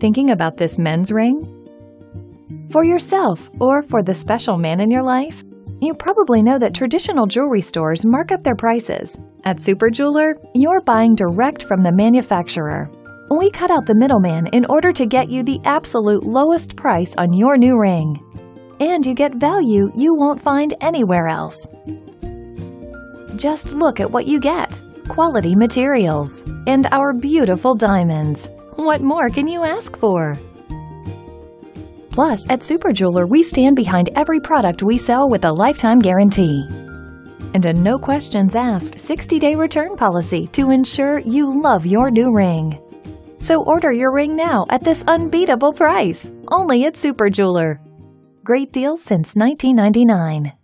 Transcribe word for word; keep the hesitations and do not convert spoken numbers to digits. Thinking about this men's ring? For yourself or for the special man in your life? You probably know that traditional jewelry stores mark up their prices. At Super Jeweler, you're buying direct from the manufacturer. We cut out the middleman in order to get you the absolute lowest price on your new ring. And you get value you won't find anywhere else. Just look at what you get. Quality materials and our beautiful diamonds. What more can you ask for? Plus, at Super Jeweler, we stand behind every product we sell with a lifetime guarantee. And a no questions asked sixty day return policy to ensure you love your new ring. So order your ring now at this unbeatable price, only at Super Jeweler. Great deal since nineteen ninety-nine.